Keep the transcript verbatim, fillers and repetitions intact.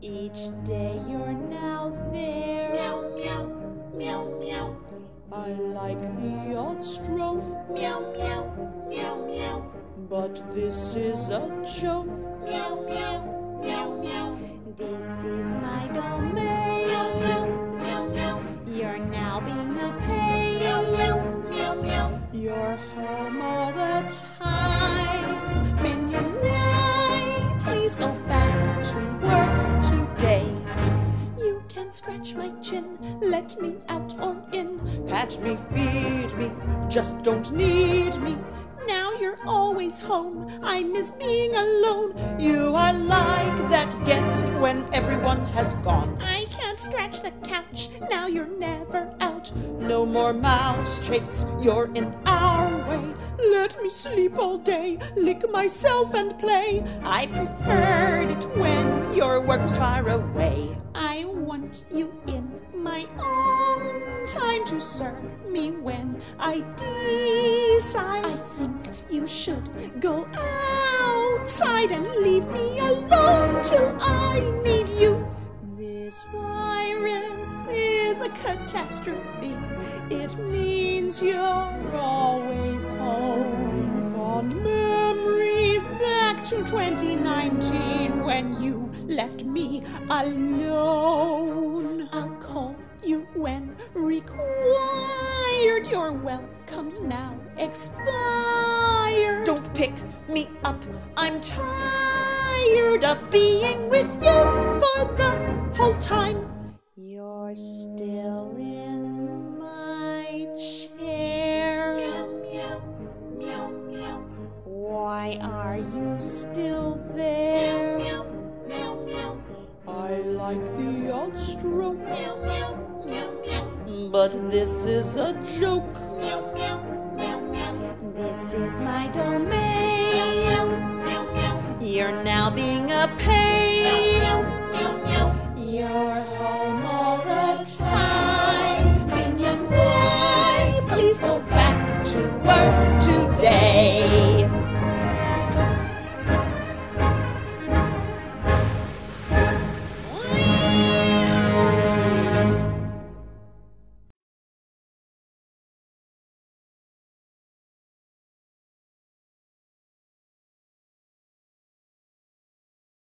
Each day you're now there. Meow, meow, meow, meow. I like the odd stroke. Meow, meow, meow, meow. But this is a joke. Meow, meow, meow, meow. This is my domain. Meow, meow, meow, meow. You're now being a pain. Meow, meow, meow, meow. You're home all the time. Minion Ray, please go back to work. Scratch my chin, let me out or in, pat me, feed me, just don't need me. Now you're always home, I miss being alone. You are like that guest when everyone has gone. I can't scratch the couch, now you're never out. No more mouse chase, you're in our way. Let me sleep all day, lick myself and play. I preferred it when your work was far away. I want you in my own time to serve me when I decide. I think you should go outside and leave me alone till I need you. This virus is a catastrophe. It means you're always home. Fond memories back to twenty nineteen when you left me alone. I'll call you when required. Your welcome's now expired. Don't pick me up. I'm tired of being with you for the whole time. You're still in my chair. Meow, meow, meow, meow. Why are you still there? Meow, meow, meow, meow. I like the odd stroke. Meow, meow, meow, meow. But this is a joke. Meow, meow, meow, meow. This is my domain. Meow, meow, meow, meow. You're now being a pain.